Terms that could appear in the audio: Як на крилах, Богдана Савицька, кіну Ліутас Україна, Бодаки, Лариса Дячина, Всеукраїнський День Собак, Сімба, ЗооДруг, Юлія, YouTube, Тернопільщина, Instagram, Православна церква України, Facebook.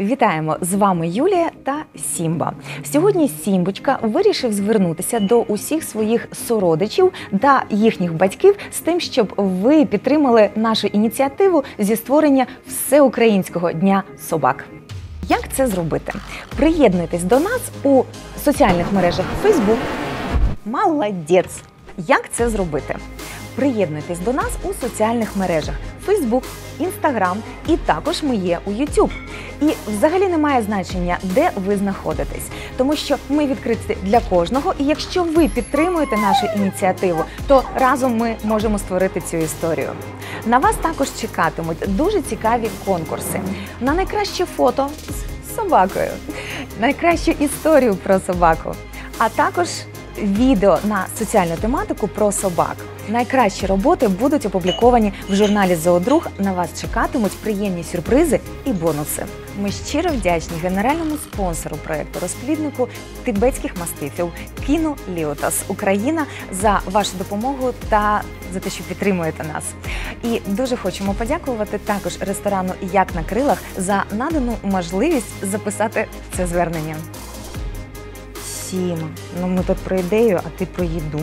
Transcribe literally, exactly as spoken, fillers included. Вітаємо! З вами Юлія та Сімба. Сьогодні Сімбочка вирішив звернутися до усіх своїх сородичів та їхніх батьків з тим, щоб ви підтримали нашу ініціативу зі створення Всеукраїнського дня собак. Як це зробити? Приєднуйтесь до нас у соціальних мережах Facebook. Молодець! Як це зробити? Приєднуйтесь до нас у соціальних мережах Facebook, Instagram і також ми є у YouTube. І взагалі немає значення, де ви знаходитесь, тому що ми відкриті для кожного, і якщо ви підтримуєте нашу ініціативу, то разом ми можемо створити цю історію. На вас також чекатимуть дуже цікаві конкурси на найкраще фото з собакою, найкращу історію про собаку, а також відео на соціальну тематику про собак. Найкращі роботи будуть опубліковані в журналі «ЗооДруг». На вас чекатимуть приємні сюрпризи і бонуси. Ми щиро вдячні генеральному спонсору проєкту розпліднику тибетських мастифів «кіну Ліутас Україна» за вашу допомогу та за те, що підтримуєте нас. І дуже хочемо подякувати також ресторану «Як на крилах» за надану можливість записати це звернення. Сім, ну ми тут про ідею, а ти про їду.